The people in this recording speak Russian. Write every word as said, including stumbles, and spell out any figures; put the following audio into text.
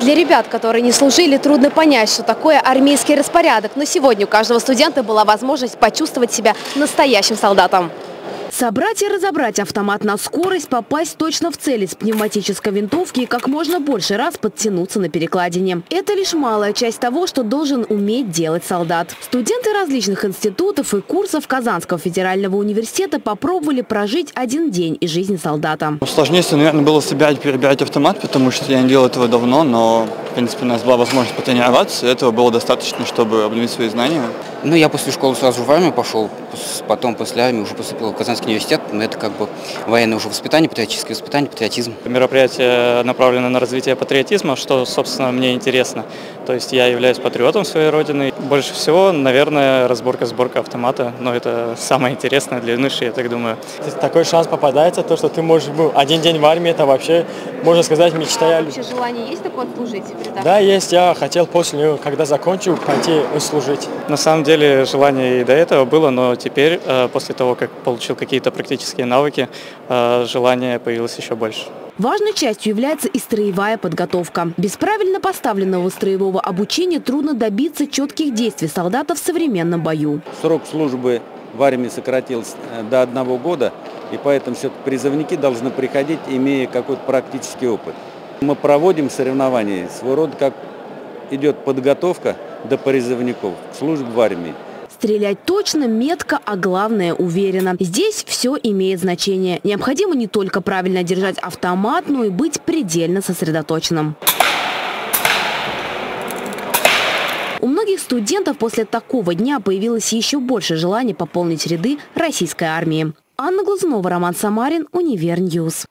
Для ребят, которые не служили, трудно понять, что такое армейский распорядок. Но сегодня у каждого студента была возможность почувствовать себя настоящим солдатом. Собрать и разобрать автомат на скорость, попасть точно в цель из пневматической винтовки и как можно больше раз подтянуться на перекладине. Это лишь малая часть того, что должен уметь делать солдат. Студенты различных институтов и курсов Казанского федерального университета попробовали прожить один день из жизни солдата. Сложнее, наверное, было собирать, перебирать автомат, потому что я не делал этого давно, но, в принципе, у нас была возможность потренироваться. Этого было достаточно, чтобы обновить свои знания. Ну, я после школы сразу в армию пошел, потом после армии уже поступил в Казанский университет. Но это как бы военное уже воспитание, патриотическое воспитание, патриотизм. Мероприятие направлено на развитие патриотизма, что, собственно, мне интересно. То есть я являюсь патриотом своей родины. Больше всего, наверное, разборка-сборка автомата. Но это самое интересное для юноши, я так думаю. Такой шанс попадается, то, что ты можешь был один день в армии, это вообще, можно сказать, мечта. А вообще желание есть такое служить? Да, есть. Я хотел после, когда закончу, пойти служить. На самом деле, желание и до этого было, но теперь, после того, как получил какие-то практические навыки, желание появилось еще больше. Важной частью является и строевая подготовка. Без правильно поставленного строевого обучения трудно добиться четких действий солдата в современном бою. Срок службы в армии сократился до одного года, и поэтому все-таки призывники должны приходить, имея какой-то практический опыт. Мы проводим соревнования, своего рода как идет подготовка до призывников к службе в армии. Стрелять точно, метко, а главное уверенно. Здесь все имеет значение. Необходимо не только правильно держать автомат, но и быть предельно сосредоточенным. У многих студентов после такого дня появилось еще больше желания пополнить ряды российской армии. Анна Глазунова, Роман Самарин, Универ-Ньюз.